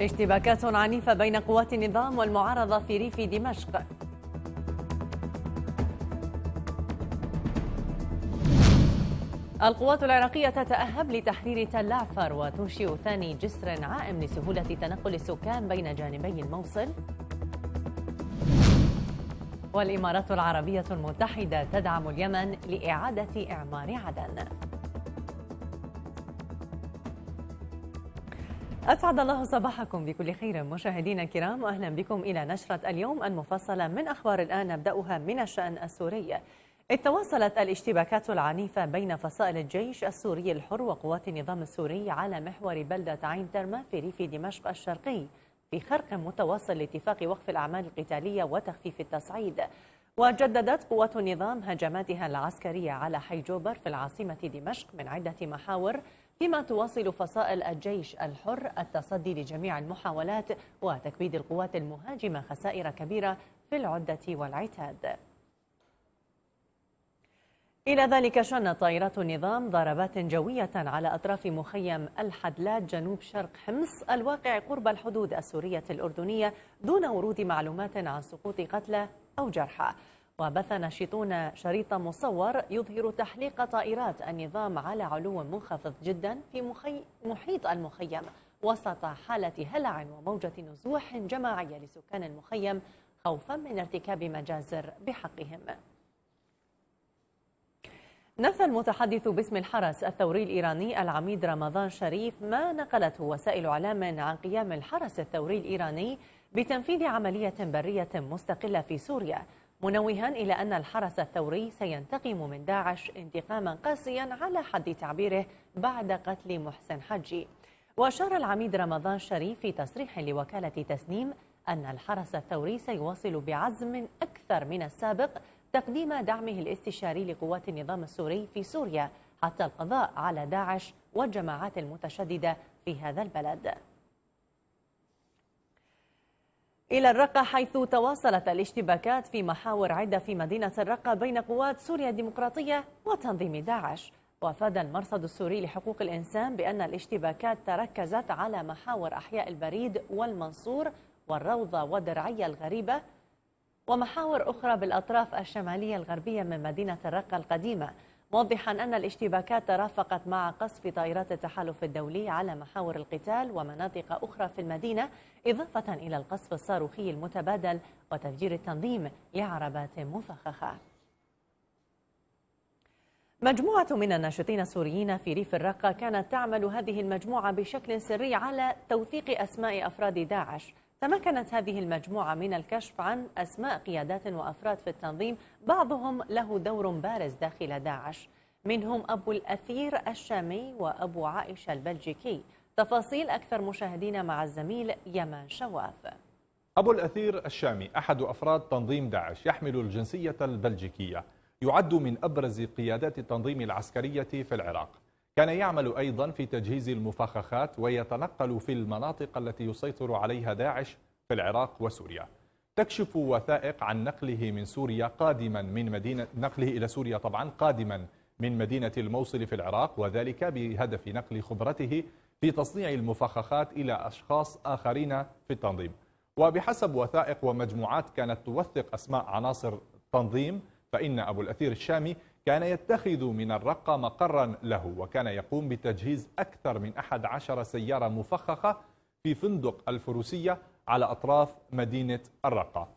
اشتباكات عنيفة بين قوات النظام والمعارضة في ريف دمشق. القوات العراقية تتأهب لتحرير تل عفر وتنشئ ثاني جسر عائم لسهولة تنقل السكان بين جانبي الموصل. والإمارات العربية المتحدة تدعم اليمن لإعادة إعمار عدن. أسعد الله صباحكم بكل خير مشاهدينا الكرام، وأهلا بكم إلى نشرة اليوم المفصلة من أخبار الآن، نبدأها من الشأن السوري. إذ تواصلت الاشتباكات العنيفة بين فصائل الجيش السوري الحر وقوات النظام السوري على محور بلدة عين ترمة في ريف دمشق الشرقي، في خرق متواصل لاتفاق وقف الأعمال القتالية وتخفيف التصعيد. وجددت قوات النظام هجماتها العسكرية على حي جوبر في العاصمة دمشق من عدة محاور، فيما تواصل فصائل الجيش الحر التصدي لجميع المحاولات وتكبيد القوات المهاجمة خسائر كبيرة في العدة والعتاد. إلى ذلك شنت طائرات النظام ضربات جوية على أطراف مخيم الحدلات جنوب شرق حمص الواقع قرب الحدود السورية الأردنية، دون ورود معلومات عن سقوط قتلى أو جرحى. وبث ناشطون شريطا مصور يظهر تحليق طائرات النظام على علو منخفض جدا في محيط المخيم، وسط حالة هلع وموجة نزوح جماعية لسكان المخيم خوفا من ارتكاب مجازر بحقهم. نفى المتحدث باسم الحرس الثوري الإيراني العميد رمضان شريف ما نقلته وسائل إعلام عن قيام الحرس الثوري الإيراني بتنفيذ عملية برية مستقلة في سوريا، منوها إلى أن الحرس الثوري سينتقم من داعش انتقاما قاسيا على حد تعبيره بعد قتل محسن حجي. وأشار العميد رمضان شريف في تصريح لوكالة تسنيم أن الحرس الثوري سيواصل بعزم أكثر من السابق تقديم دعمه الاستشاري لقوات النظام السوري في سوريا حتى القضاء على داعش والجماعات المتشددة في هذا البلد. إلى الرقة، حيث تواصلت الاشتباكات في محاور عدة في مدينة الرقة بين قوات سوريا الديمقراطية وتنظيم داعش. وأفاد المرصد السوري لحقوق الإنسان بأن الاشتباكات تركزت على محاور أحياء البريد والمنصور والروضة ودرعية الغريبة، ومحاور أخرى بالأطراف الشمالية الغربية من مدينة الرقة القديمة، موضحا أن الاشتباكات ترافقت مع قصف طائرات التحالف الدولي على محاور القتال ومناطق أخرى في المدينة، إضافة إلى القصف الصاروخي المتبادل وتفجير التنظيم لعربات مفخخة. مجموعة من الناشطين السوريين في ريف الرقة، كانت تعمل هذه المجموعة بشكل سري على توثيق أسماء أفراد داعش. تمكنت هذه المجموعة من الكشف عن أسماء قيادات وأفراد في التنظيم بعضهم له دور بارز داخل داعش، منهم أبو الأثير الشامي وأبو عائشة البلجيكي. تفاصيل أكثر مشاهدينا مع الزميل يمان شواف. أبو الأثير الشامي أحد أفراد تنظيم داعش، يحمل الجنسية البلجيكية، يعد من أبرز قيادات التنظيم العسكرية في العراق. كان يعمل أيضا في تجهيز المفخخات ويتنقل في المناطق التي يسيطر عليها داعش في العراق وسوريا. تكشف وثائق عن نقله من سوريا قادما من مدينة نقله إلى سوريا طبعا قادما من مدينة الموصل في العراق، وذلك بهدف نقل خبرته في تصنيع المفخخات إلى أشخاص آخرين في التنظيم. وبحسب وثائق ومجموعات كانت توثق أسماء عناصر التنظيم، فإن أبو الأثير الشامي كان يتخذ من الرقة مقرا له، وكان يقوم بتجهيز أكثر من 11 سيارة مفخخة في فندق الفروسية على أطراف مدينة الرقة.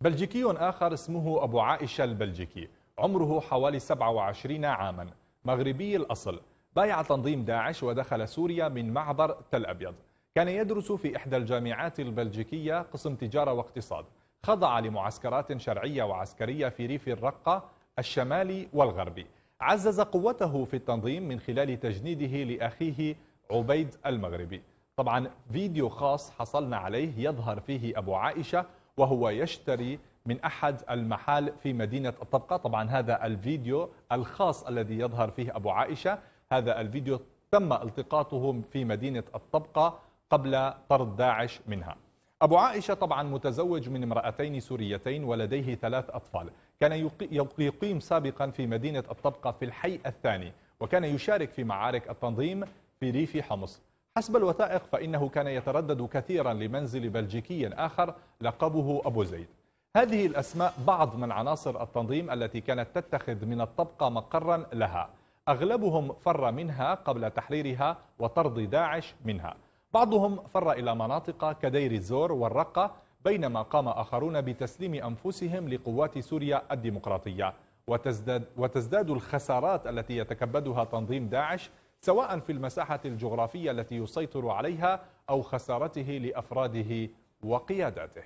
بلجيكي آخر اسمه أبو عائشة البلجيكي، عمره حوالي 27 عاما، مغربي الأصل، بايع تنظيم داعش ودخل سوريا من معبر تل أبيض. كان يدرس في إحدى الجامعات البلجيكية قسم تجارة واقتصاد. خضع لمعسكرات شرعية وعسكرية في ريف الرقة الشمالي والغربي. عزز قوته في التنظيم من خلال تجنيده لأخيه عبيد المغربي. طبعا فيديو خاص حصلنا عليه يظهر فيه أبو عائشة وهو يشتري من أحد المحال في مدينة الطبقة. طبعا هذا الفيديو الخاص الذي يظهر فيه أبو عائشة، هذا الفيديو تم التقاطه في مدينة الطبقة قبل طرد داعش منها. أبو عائشة طبعا متزوج من امرأتين سوريتين ولديه 3 أطفال. كان يقيم سابقا في مدينة الطبقة في الحي الثاني، وكان يشارك في معارك التنظيم في ريف حمص. حسب الوثائق فإنه كان يتردد كثيرا لمنزل بلجيكي آخر لقبه أبو زيد. هذه الأسماء بعض من عناصر التنظيم التي كانت تتخذ من الطبقة مقرا لها، أغلبهم فر منها قبل تحريرها وطرد داعش منها، بعضهم فر إلى مناطق كدير الزور والرقة، بينما قام آخرون بتسليم أنفسهم لقوات سوريا الديمقراطية. وتزداد الخسارات التي يتكبدها تنظيم داعش سواء في المساحة الجغرافية التي يسيطر عليها أو خسارته لأفراده وقياداته.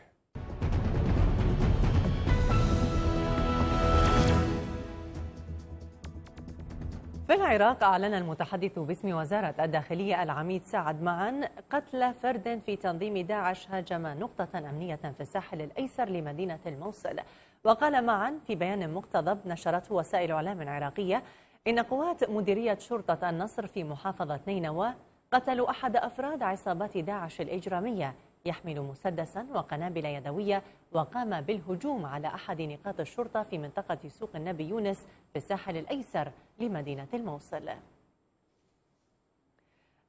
في العراق أعلن المتحدث باسم وزارة الداخلية العميد سعد معا قتل فرد في تنظيم داعش هاجم نقطة أمنية في الساحل الأيسر لمدينة الموصل. وقال معا في بيان مقتضب نشرته وسائل إعلام عراقية إن قوات مديرية شرطة النصر في محافظة نينوى قتلوا أحد أفراد عصابات داعش الإجرامية يحمل مسدسا وقنابل يدوية، وقام بالهجوم على أحد نقاط الشرطة في منطقة سوق النبي يونس في الساحل الأيسر لمدينة الموصل.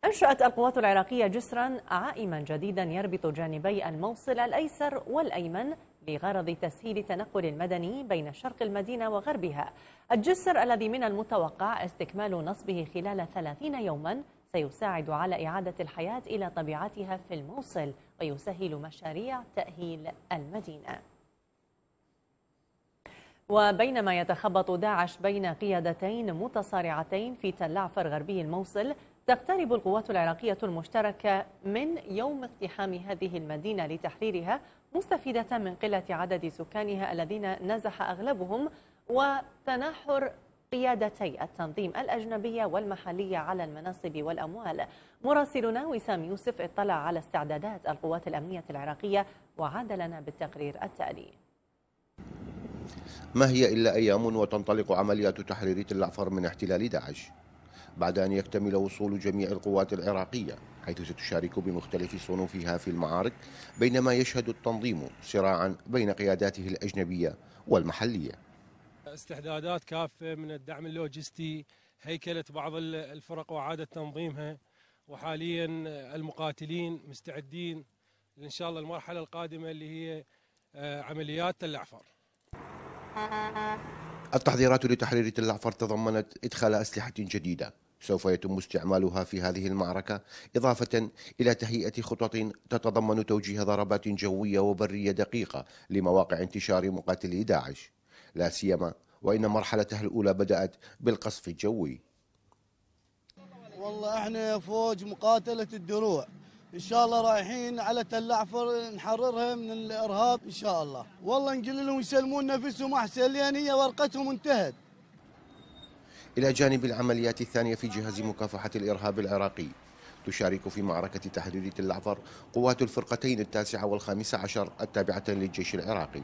أنشأت القوات العراقية جسرا عائما جديدا يربط جانبي الموصل الأيسر والأيمن لغرض تسهيل التنقل المدني بين شرق المدينة وغربها. الجسر الذي من المتوقع استكمال نصبه خلال 30 يوما سيساعد على إعادة الحياة إلى طبيعتها في الموصل ويسهل مشاريع تأهيل المدينة. وبينما يتخبط داعش بين قيادتين متصارعتين في تل العفر غربي الموصل، تقترب القوات العراقية المشتركة من يوم اقتحام هذه المدينة لتحريرها، مستفيدة من قلة عدد سكانها الذين نزح أغلبهم وتناحر قيادتي التنظيم الأجنبية والمحلية على المناصب والأموال. مراسلنا وسام يوسف اطلع على استعدادات القوات الأمنية العراقية وعاد لنا بالتقرير التالي. ما هي إلا أيام وتنطلق عمليات تحرير تل العفر من احتلال داعش، بعد أن يكتمل وصول جميع القوات العراقية حيث ستشارك بمختلف صنوفها في المعارك، بينما يشهد التنظيم صراعا بين قياداته الأجنبية والمحلية. استعدادات كافة من الدعم اللوجستي، هيكلة بعض الفرق وعادة تنظيمها، وحاليا المقاتلين مستعدين إن شاء الله المرحلة القادمة اللي هي عمليات تل العفر. التحضيرات لتحرير تل العفر تضمنت إدخال أسلحة جديدة سوف يتم استعمالها في هذه المعركة، إضافة إلى تهيئة خطط تتضمن توجيه ضربات جوية وبرية دقيقة لمواقع انتشار مقاتلي داعش، لا سيما وإن مرحلتها الأولى بدأت بالقصف الجوي. والله احنا فوج مقاتلة الدروع، إن شاء الله رايحين على تل العفر نحررها من الإرهاب إن شاء الله. والله نقول لهم يسلمون نفسهم أحسن، لأن هي ورقتهم انتهت. إلى جانب العمليات الثانية في جهاز مكافحة الإرهاب العراقي، تشارك في معركة تحرير تل العفر قوات الفرقتين 19 و 15 التابعة للجيش العراقي،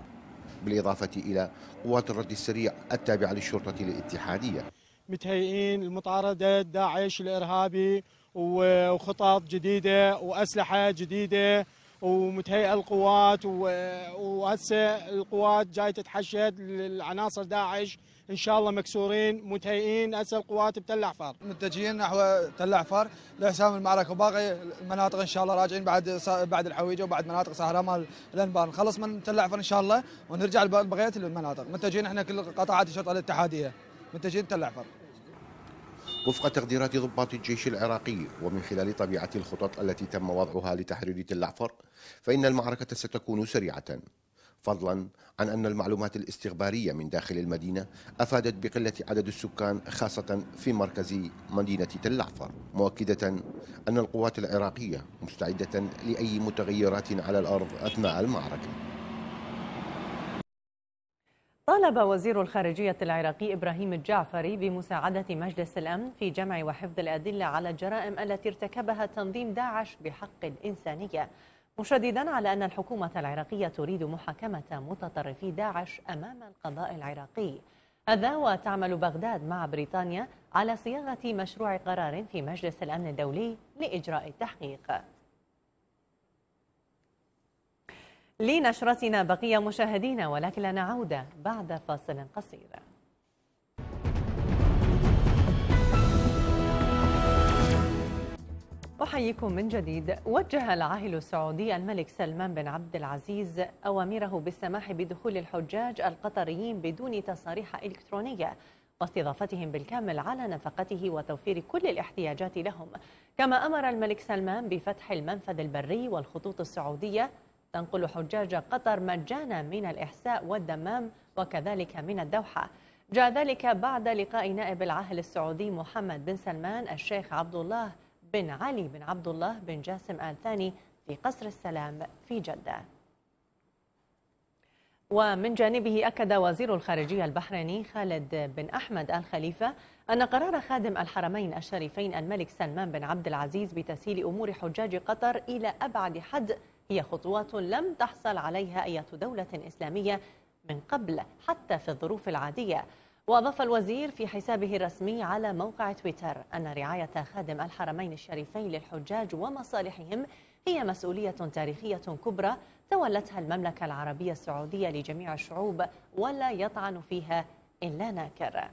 بالإضافة إلى قوات الرد السريع التابعة للشرطة الاتحادية. متهيئين المطاردة داعش الإرهابي وخطط جديدة وأسلحة جديدة ومتهيئة القوات، وهسه القوات جاي تتحشد للعناصر داعش إن شاء الله مكسورين، متهيئين هسه القوات بتل العفر. متجهين نحو تل العفر لحسام المعركة، وباقي المناطق إن شاء الله راجعين بعد الحويجة وبعد مناطق صحراء مال الأنبار، نخلص من تل العفر إن شاء الله ونرجع لبقية المناطق. متجهين احنا كل قطاعات الشرطة الاتحادية، متجهين تل العفر. وفق تقديرات ضباط الجيش العراقي ومن خلال طبيعة الخطط التي تم وضعها لتحرير تل العفر، فإن المعركة ستكون سريعة، فضلا عن أن المعلومات الاستخبارية من داخل المدينة أفادت بقلة عدد السكان خاصة في مركز مدينة تل العفر، مؤكدة أن القوات العراقية مستعدة لأي متغيرات على الأرض أثناء المعركة. طالب وزير الخارجية العراقي إبراهيم الجعفري بمساعدة مجلس الأمن في جمع وحفظ الأدلة على الجرائم التي ارتكبها تنظيم داعش بحق الإنسانية، مشددا على أن الحكومة العراقية تريد محاكمة متطرفي داعش أمام القضاء العراقي. هذا وتعمل بغداد مع بريطانيا على صياغة مشروع قرار في مجلس الأمن الدولي لإجراء التحقيق. لنشرتنا بقي مشاهدينا، ولكن لنا عودة بعد فاصل قصير. أحييكم من جديد. وجه العاهل السعودي الملك سلمان بن عبد العزيز أوامره بالسماح بدخول الحجاج القطريين بدون تصاريح إلكترونية واستضافتهم بالكامل على نفقته وتوفير كل الاحتياجات لهم، كما أمر الملك سلمان بفتح المنفذ البري والخطوط السعودية تنقل حجاج قطر مجانا من الإحساء والدمام وكذلك من الدوحة. جاء ذلك بعد لقاء نائب العاهل السعودي محمد بن سلمان الشيخ عبد الله بن علي بن عبد الله بن جاسم آل ثاني في قصر السلام في جدة. ومن جانبه أكد وزير الخارجية البحريني خالد بن أحمد آل خليفة أن قرار خادم الحرمين الشريفين الملك سلمان بن عبد العزيز بتسهيل أمور حجاج قطر إلى أبعد حد هي خطوات لم تحصل عليها أي دولة إسلامية من قبل حتى في الظروف العادية. وأضاف الوزير في حسابه الرسمي على موقع تويتر أن رعاية خادم الحرمين الشريفين للحجاج ومصالحهم هي مسؤولية تاريخية كبرى تولتها المملكة العربية السعودية لجميع الشعوب ولا يطعن فيها إلا ناكر.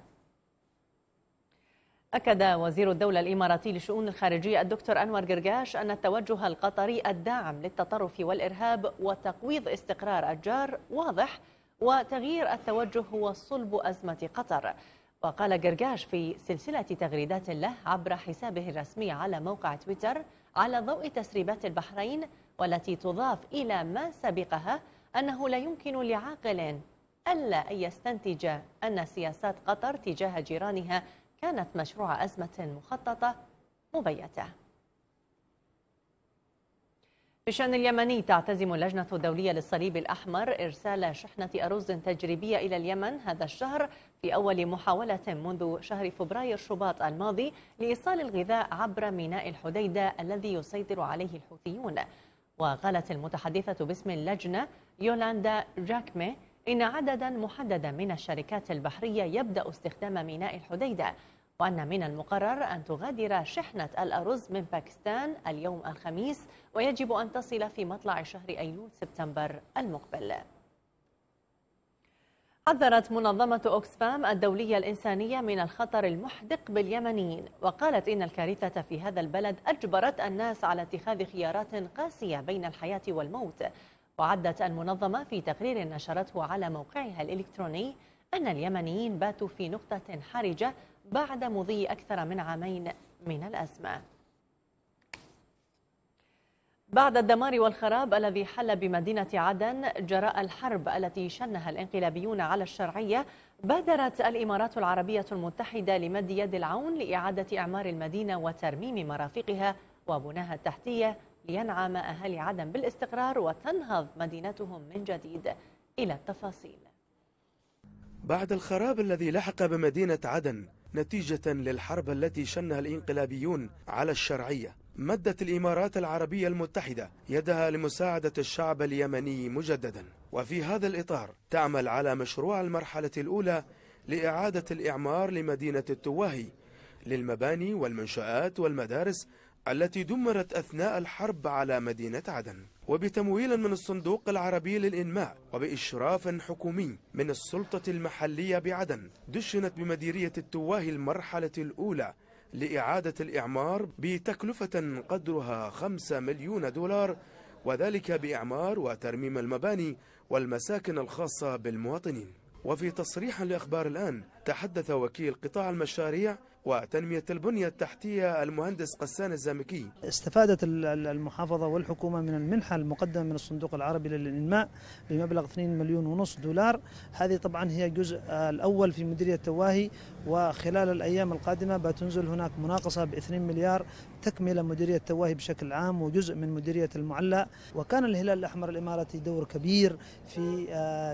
أكد وزير الدولة الإماراتي لشؤون الخارجية الدكتور أنور قرقاش أن التوجه القطري الداعم للتطرف والإرهاب وتقويض استقرار الجار واضح، وتغيير التوجه هو صلب أزمة قطر. وقال قرقاش في سلسلة تغريدات له عبر حسابه الرسمي على موقع تويتر على ضوء تسريبات البحرين والتي تضاف إلى ما سبقها أنه لا يمكن لعاقل ألا أن يستنتج أن سياسات قطر تجاه جيرانها كانت مشروع أزمة مخططة مبيتة. بشأن اليمني، تعتزم اللجنة الدولية للصليب الأحمر إرسال شحنة أرز تجريبية إلى اليمن هذا الشهر في أول محاولة منذ شهر فبراير شباط الماضي لإيصال الغذاء عبر ميناء الحديدة الذي يسيطر عليه الحوثيون. وقالت المتحدثة باسم اللجنة يولاندا جاكمي إن عددا محددا من الشركات البحرية يبدأ استخدام ميناء الحديدة، وأن من المقرر أن تغادر شحنة الأرز من باكستان اليوم الخميس ويجب أن تصل في مطلع شهر أيلول سبتمبر المقبل. حذرت منظمة أوكسفام الدولية الإنسانية من الخطر المحدق باليمنيين، وقالت إن الكارثة في هذا البلد أجبرت الناس على اتخاذ خيارات قاسية بين الحياة والموت. وعدت المنظمة في تقرير نشرته على موقعها الإلكتروني أن اليمنيين باتوا في نقطة حرجة بعد مضي أكثر من عامين من الأزمة. بعد الدمار والخراب الذي حل بمدينة عدن جراء الحرب التي شنها الانقلابيون على الشرعية، بادرت الإمارات العربية المتحدة لمد يد العون لإعادة إعمار المدينة وترميم مرافقها وبناها التحتية لينعم أهالي عدن بالاستقرار وتنهض مدينتهم من جديد. إلى التفاصيل. بعد الخراب الذي لحق بمدينة عدن نتيجة للحرب التي شنها الانقلابيون على الشرعية، مدت الإمارات العربية المتحدة يدها لمساعدة الشعب اليمني مجددا. وفي هذا الإطار تعمل على مشروع المرحلة الأولى لإعادة الإعمار لمدينة التواهي للمباني والمنشآت والمدارس التي دمرت أثناء الحرب على مدينة عدن، وبتمويل من الصندوق العربي للإنماء وبإشراف حكومي من السلطة المحلية بعدن، دشنت بمديرية التواهي المرحلة الأولى لإعادة الإعمار بتكلفة قدرها $5 مليون، وذلك بإعمار وترميم المباني والمساكن الخاصة بالمواطنين. وفي تصريح لأخبار الآن، تحدث وكيل قطاع المشاريع وتنمية البنية التحتية المهندس قسان الزامكي. استفادت المحافظة والحكومة من المنحة المقدمة من الصندوق العربي للإنماء بمبلغ $2.5 مليون. هذه طبعا هي الجزء الأول في مديرية التواهي، وخلال الأيام القادمة بتنزل هناك مناقصة ب2 مليار تكملة مديرية التواهي بشكل عام وجزء من مديرية المعلى. وكان الهلال الأحمر الإماراتي دور كبير في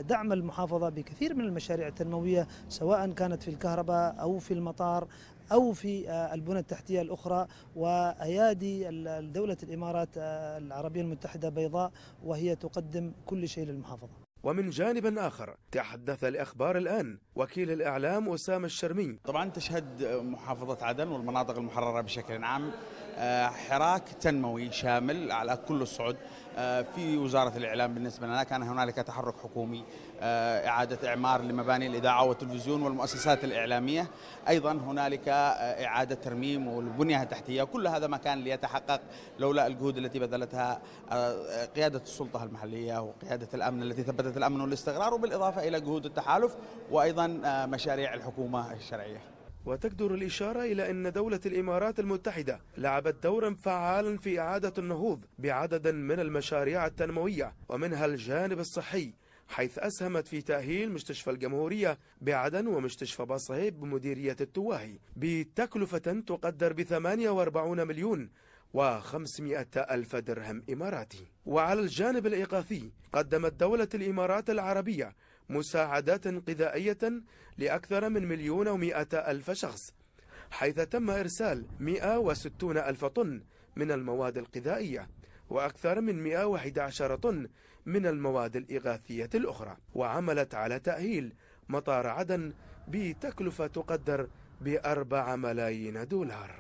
دعم المحافظة بكثير من المشاريع التنموية، سواء كانت في الكهرباء أو في المطار أو في البنى التحتية الأخرى. وأيادي دولة الإمارات العربية المتحدة بيضاء وهي تقدم كل شيء للمحافظة. ومن جانب آخر، تحدث لأخبار الآن وكيل الإعلام أسامة الشرمي. طبعا تشهد محافظة عدن والمناطق المحررة بشكل عام حراك تنموي شامل على كل الصعد. في وزارة الإعلام بالنسبة لنا كان هنالك تحرك حكومي، إعادة إعمار لمباني الإذاعة والتلفزيون والمؤسسات الإعلامية، أيضا هنالك إعادة ترميم والبنية التحتية. كل هذا ما كان ليتحقق لولا الجهود التي بذلتها قيادة السلطة المحلية وقيادة الأمن التي ثبتت الأمن والاستقرار، وبالإضافة إلى جهود التحالف وأيضا مشاريع الحكومة الشرعية. وتجدر الإشارة إلى أن دولة الإمارات المتحدة لعبت دورا فعالا في إعادة النهوض بعدد من المشاريع التنموية ومنها الجانب الصحي، حيث أسهمت في تأهيل مستشفى الجمهورية بعدن ومستشفى بصهيب بمديرية التواهي بتكلفة تقدر ب 48 مليون و500 ألف درهم إماراتي. وعلى الجانب الإغاثي قدمت دولة الإمارات العربية مساعدات غذائية لأكثر من 1,200,000 شخص، حيث تم إرسال 160 ألف طن من المواد الغذائية وأكثر من 111 طن من المواد الإغاثية الأخرى. وعملت على تأهيل مطار عدن بتكلفة تقدر ب4 ملايين دولار.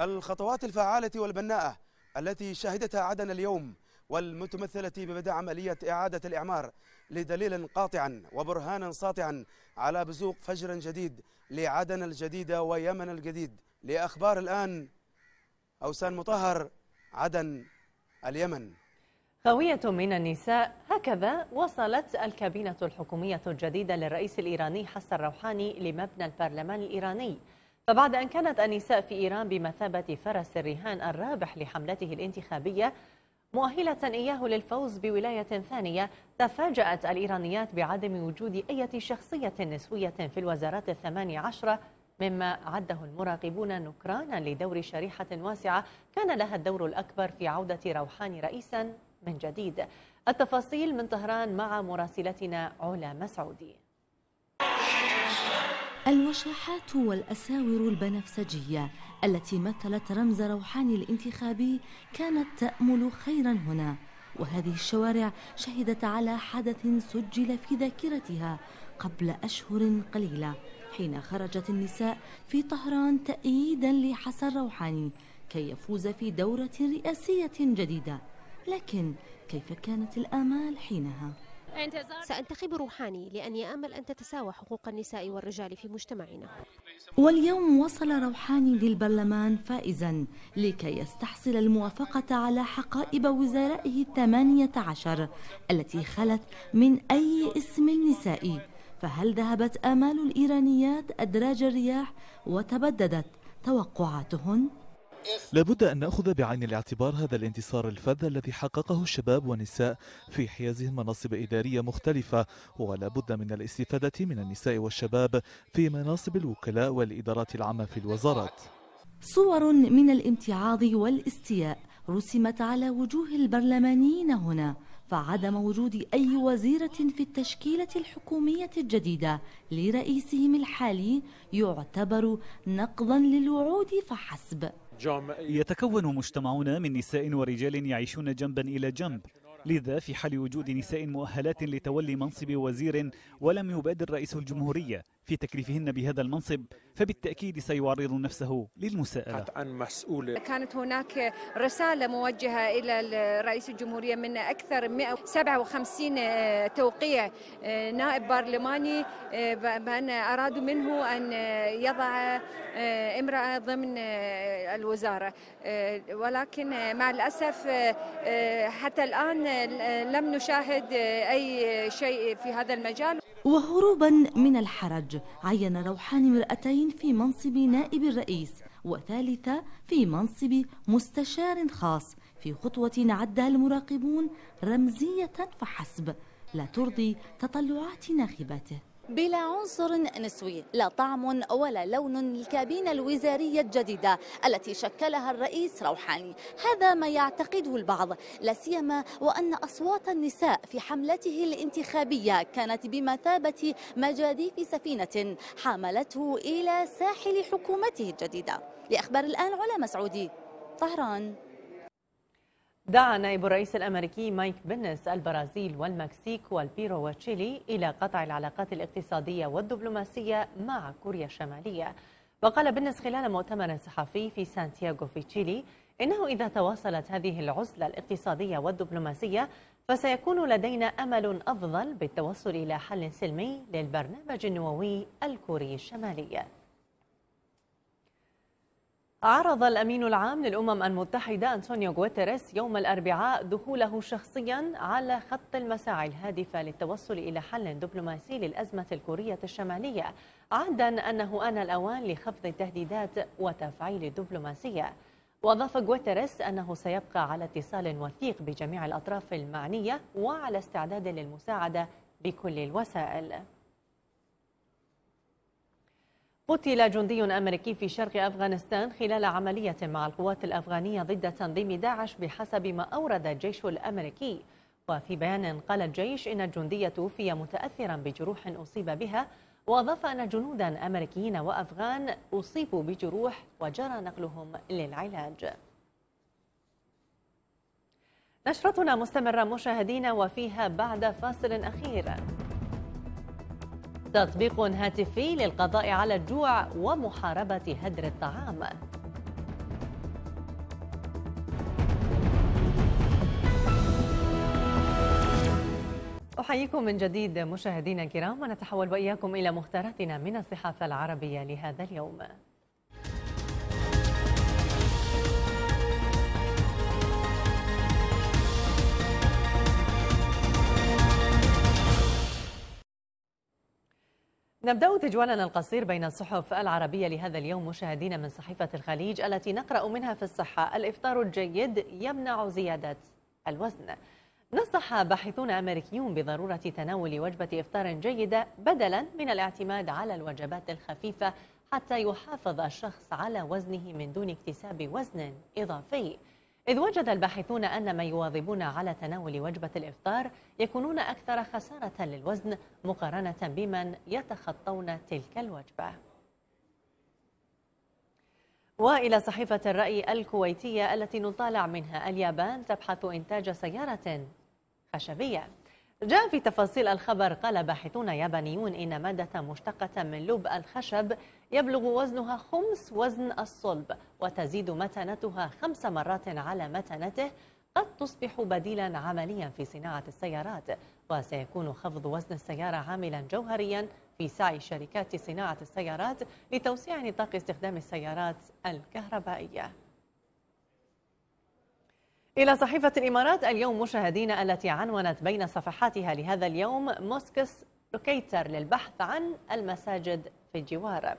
الخطوات الفعالة والبناءة التي شهدتها عدن اليوم والمتمثلة ببدء عملية إعادة الإعمار لدليل قاطعا وبرهانا ساطعا على بزوق فجر جديد لعدن الجديدة ويمن الجديد. لأخبار الآن، أوسان مطهر، عدن، اليمن. غاوية من النساء، هكذا وصلت الكابينة الحكومية الجديدة للرئيس الإيراني حسن روحاني لمبنى البرلمان الإيراني. فبعد أن كانت النساء في إيران بمثابة فرس الرهان الرابح لحملته الانتخابية مؤهلة إياه للفوز بولاية ثانية، تفاجأت الإيرانيات بعدم وجود أي شخصية نسوية في الوزارات 18، مما عده المراقبون نكرانا لدور شريحة واسعة كان لها الدور الأكبر في عودة روحاني رئيسا من جديد. التفاصيل من طهران مع مراسلتنا علاء مسعودي. الوشاحات والأساور البنفسجية التي مثلت رمز روحاني الانتخابي كانت تأمل خيرا هنا، وهذه الشوارع شهدت على حدث سجل في ذاكرتها قبل أشهر قليلة حين خرجت النساء في طهران تأييدا لحسن روحاني كي يفوز في دورة رئاسية جديدة. لكن كيف كانت الآمال حينها؟ سأنتخب روحاني لأني آمل أن تتساوى حقوق النساء والرجال في مجتمعنا. واليوم وصل روحاني للبرلمان فائزا لكي يستحصل الموافقة على حقائب وزرائه 18 التي خلت من أي اسم نسائي. فهل ذهبت آمال الإيرانيات أدراج الرياح وتبددت توقعاتهن؟ لابد أن نأخذ بعين الاعتبار هذا الانتصار الفذ الذي حققه الشباب والنساء في حيازهم مناصب إدارية مختلفة، ولابد من الاستفادة من النساء والشباب في مناصب الوكلاء والإدارات العامة في الوزارات. صور من الامتعاض والاستياء رسمت على وجوه البرلمانيين هنا، فعدم وجود أي وزيرة في التشكيلة الحكومية الجديدة لرئيسهم الحالي يعتبر نقضا للوعود فحسب. يتكون مجتمعنا من نساء ورجال يعيشون جنبا إلى جنب، لذا في حال وجود نساء مؤهلات لتولي منصب وزير ولم يبادر رئيس الجمهورية في تكليفهن بهذا المنصب فبالتأكيد سيعرض نفسه للمساءلة. كانت هناك رسالة موجهة إلى رئيس الجمهورية من أكثر من 157 توقيع نائب برلماني بأن أرادوا منه أن يضع امرأة ضمن الوزارة، ولكن مع الأسف حتى الآن لم نشاهد أي شيء في هذا المجال. وهروبا من الحرج عين روحاني امرأتين في منصب نائب الرئيس وثالثة في منصب مستشار خاص في خطوة عدها المراقبون رمزية فحسب لا ترضي تطلعات ناخباته. بلا عنصر نسوي، لا طعم ولا لون للكابينة الوزارية الجديدة التي شكلها الرئيس روحاني. هذا ما يعتقده البعض، لا سيما وأن أصوات النساء في حملته الانتخابية كانت بمثابة مجاديف سفينة حملته إلى ساحل حكومته الجديدة. لأخبار الآن علا مسعودي، طهران. دعا نائب الرئيس الأمريكي مايك بنس البرازيل والمكسيك والبيرو وتشيلي إلى قطع العلاقات الاقتصادية والدبلوماسية مع كوريا الشمالية. وقال بنس خلال مؤتمر صحفي في سانتياغو في تشيلي إنه إذا تواصلت هذه العزلة الاقتصادية والدبلوماسية فسيكون لدينا أمل أفضل بالتوصل إلى حل سلمي للبرنامج النووي الكوري الشمالي. عرض الأمين العام للأمم المتحدة أنطونيو غوتيرس يوم الأربعاء دخوله شخصيا على خط المساعي الهادفة للتوصل إلى حل دبلوماسي للأزمة الكورية الشمالية، عادا أنه آن الأوان لخفض التهديدات وتفعيل الدبلوماسية. وأضاف غوتيرس أنه سيبقى على اتصال وثيق بجميع الأطراف المعنية وعلى استعداد للمساعدة بكل الوسائل. قتل جندي أمريكي في شرق أفغانستان خلال عملية مع القوات الأفغانية ضد تنظيم داعش بحسب ما أورد الجيش الأمريكي. وفي بيان قال الجيش إن الجندي توفي متأثرا بجروح أصيب بها، وأضاف أن جنودا أمريكيين وأفغان أصيبوا بجروح وجرى نقلهم للعلاج. نشرتنا مستمرة مشاهدينا وفيها بعد فاصل أخير تطبيق هاتفي للقضاء على الجوع ومحاربة هدر الطعام. أحييكم من جديد مشاهدينا الكرام، ونتحول وإياكم إلى مختاراتنا من الصحافة العربية لهذا اليوم. نبدأ تجولنا القصير بين الصحف العربية لهذا اليوم مشاهدينا من صحيفة الخليج التي نقرأ منها في الصحة: الإفطار الجيد يمنع زيادة الوزن. نصح باحثون أمريكيون بضرورة تناول وجبة إفطار جيدة بدلا من الاعتماد على الوجبات الخفيفة حتى يحافظ الشخص على وزنه من دون اكتساب وزن إضافي، إذ وجد الباحثون أن من يواظبون على تناول وجبة الإفطار يكونون أكثر خسارة للوزن مقارنة بمن يتخطون تلك الوجبة. وإلى صحيفة الرأي الكويتية التي نطالع منها: اليابان تبحث إنتاج سيارة خشبية. جاء في تفاصيل الخبر: قال باحثون يابانيون إن مادة مشتقة من لب الخشب يبلغ وزنها خمس وزن الصلب، وتزيد متانتها 5 مرات على متانته، قد تصبح بديلا عمليا في صناعة السيارات. وسيكون خفض وزن السيارة عاملا جوهريا في سعي شركات صناعة السيارات لتوسيع نطاق استخدام السيارات الكهربائية. إلى صحيفة الإمارات اليوم مشاهدينا التي عنونت بين صفحاتها لهذا اليوم: موسكس لوكيتر للبحث عن المساجد في الجوار.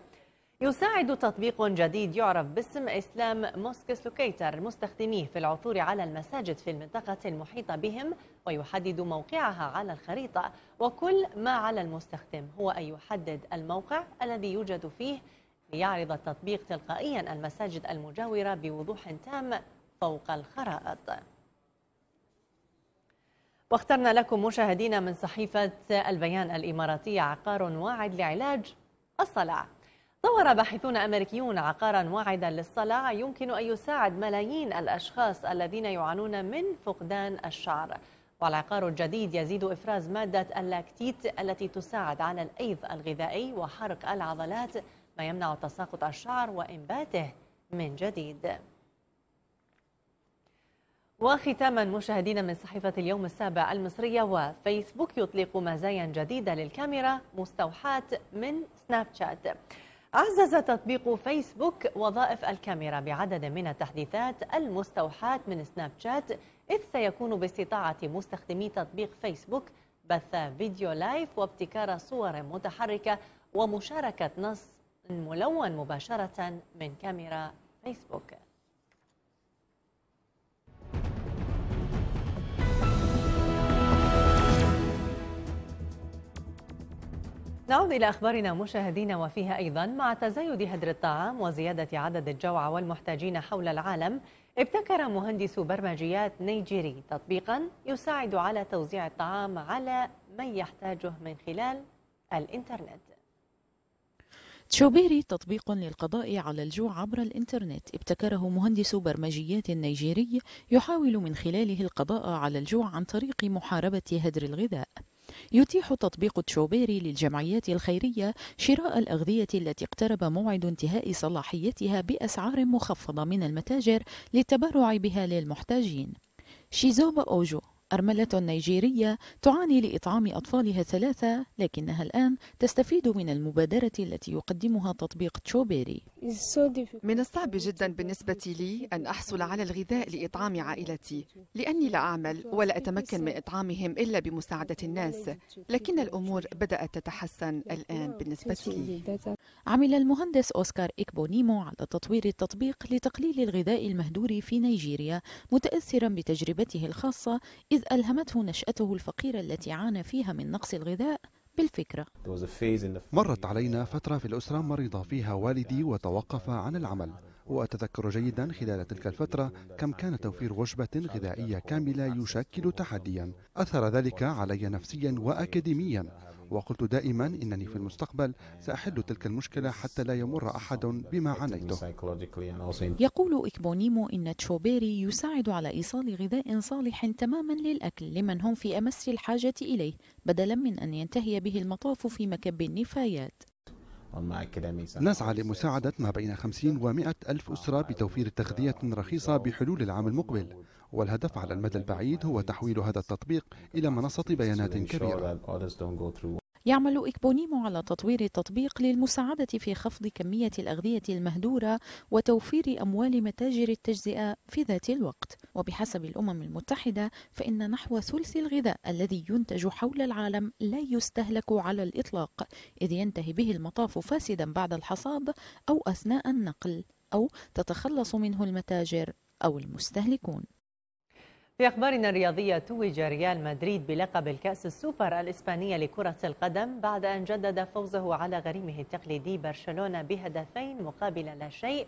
يساعد تطبيق جديد يعرف باسم إسلام موسكس لوكيتر مستخدميه في العثور على المساجد في المنطقة المحيطة بهم، ويحدد موقعها على الخريطة، وكل ما على المستخدم هو أن يحدد الموقع الذي يوجد فيه، ليعرض التطبيق تلقائيا المساجد المجاورة بوضوح تام فوق الخرائط. واخترنا لكم مشاهدينا من صحيفة البيان الإماراتية: عقار واعد لعلاج الصلع. طور باحثون أمريكيون عقاراً واعداً للصلع يمكن أن يساعد ملايين الأشخاص الذين يعانون من فقدان الشعر. والعقار الجديد يزيد إفراز مادة اللاكتيت التي تساعد على الأيض الغذائي وحرق العضلات، ما يمنع تساقط الشعر وإنباته من جديد. وختاما مشاهدينا من صحيفة اليوم السابع المصرية: وفيسبوك يطلق مزايا جديدة للكاميرا مستوحاة من سناب شات. عزز تطبيق فيسبوك وظائف الكاميرا بعدد من التحديثات المستوحاة من سناب شات، إذ سيكون باستطاعة مستخدمي تطبيق فيسبوك بث فيديو لايف وابتكار صور متحركة ومشاركة نص ملون مباشرة من كاميرا فيسبوك. نعود إلى أخبارنا مشاهدينا وفيها أيضا: مع تزايد هدر الطعام وزيادة عدد الجوع والمحتاجين حول العالم، ابتكر مهندس برمجيات نيجيري تطبيقا يساعد على توزيع الطعام على من يحتاجه من خلال الإنترنت. تشوبيري تطبيق للقضاء على الجوع عبر الإنترنت ابتكره مهندس برمجيات نيجيري يحاول من خلاله القضاء على الجوع عن طريق محاربة هدر الغذاء. يتيح تطبيق تشوبيري للجمعيات الخيرية شراء الأغذية التي اقترب موعد انتهاء صلاحيتها بأسعار مخفضة من المتاجر للتبرع بها للمحتاجين. شيزوبا أوجو، أرملة نيجيرية تعاني لإطعام أطفالها 3، لكنها الآن تستفيد من المبادرة التي يقدمها تطبيق تشوبيري. من الصعب جدا بالنسبة لي أن أحصل على الغذاء لإطعام عائلتي، لأني لا أعمل ولا أتمكن من إطعامهم إلا بمساعدة الناس، لكن الأمور بدأت تتحسن الآن بالنسبة لي. عمل المهندس أوسكار إكبونيميو على تطوير التطبيق لتقليل الغذاء المهدور في نيجيريا، متأثرا بتجربته الخاصة إذ ألهمته نشأته الفقيرة التي عانى فيها من نقص الغذاء بالفكرة. مرت علينا فترة في الأسرة مريضة فيها والدي وتوقف عن العمل، وأتذكر جيدا خلال تلك الفترة كم كان توفير وجبة غذائية كاملة يشكل تحديا. أثر ذلك علي نفسيا وأكاديميا، وقلت دائما إنني في المستقبل سأحل تلك المشكلة حتى لا يمر أحد بما عانيته. يقول إكبونيميو إن تشوبيري يساعد على إيصال غذاء صالح تماما للأكل لمن هم في أمس الحاجة إليه، بدلا من أن ينتهي به المطاف في مكب النفايات. نسعى لمساعدة ما بين 50 و100 ألف أسرة بتوفير تغذية رخيصة بحلول العام المقبل، والهدف على المدى البعيد هو تحويل هذا التطبيق إلى منصة بيانات كبيرة. يعمل إكبونيميو على تطوير التطبيق للمساعدة في خفض كمية الأغذية المهدورة وتوفير أموال متاجر التجزئة في ذات الوقت، وبحسب الأمم المتحدة فإن نحو ثلث الغذاء الذي ينتج حول العالم لا يستهلك على الإطلاق، إذ ينتهي به المطاف فاسدا بعد الحصاد أو أثناء النقل، أو تتخلص منه المتاجر أو المستهلكون. في أخبارنا الرياضية، توج ريال مدريد بلقب الكأس السوبر الإسبانية لكرة القدم بعد أن جدد فوزه على غريمه التقليدي برشلونة بهدفين مقابل لا شيء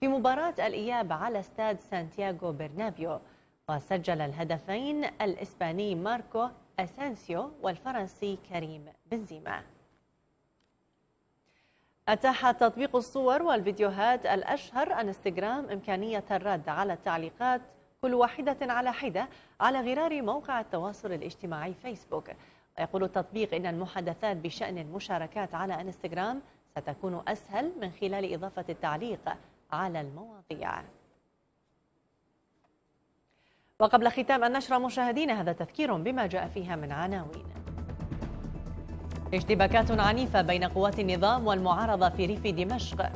في مباراة الإياب على استاد سانتياغو برنابيو، وسجل الهدفين الإسباني ماركو أسانسيو والفرنسي كريم بنزيما. أتاح تطبيق الصور والفيديوهات الأشهر انستغرام إمكانية الرد على التعليقات كل واحدة على حدة على غرار موقع التواصل الاجتماعي فيسبوك. ويقول التطبيق إن المحادثات بشأن المشاركات على انستغرام ستكون أسهل من خلال إضافة التعليق على المواضيع. وقبل ختام النشرة مشاهدينا، هذا تذكير بما جاء فيها من عناوين. اشتباكات عنيفة بين قوات النظام والمعارضة في ريف دمشق.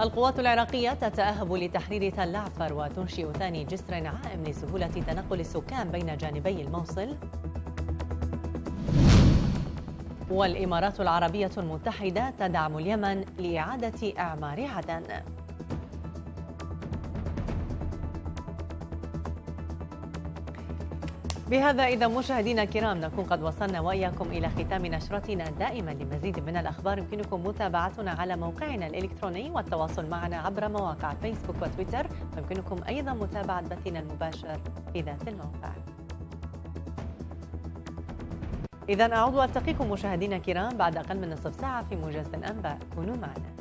القوات العراقية تتأهب لتحرير تل العفر وتنشئ ثاني جسر عائم لسهولة تنقل السكان بين جانبي الموصل. والإمارات العربية المتحدة تدعم اليمن لإعادة إعمار عدن. بهذا إذا مشاهدينا الكرام نكون قد وصلنا وإياكم إلى ختام نشرتنا. دائما لمزيد من الأخبار يمكنكم متابعتنا على موقعنا الإلكتروني والتواصل معنا عبر مواقع فيسبوك وتويتر، ويمكنكم أيضا متابعة بثنا المباشر في ذات الموقع. إذا أعود وألتقيكم مشاهدينا الكرام بعد أقل من نصف ساعة في موجز الأنباء، كونوا معنا.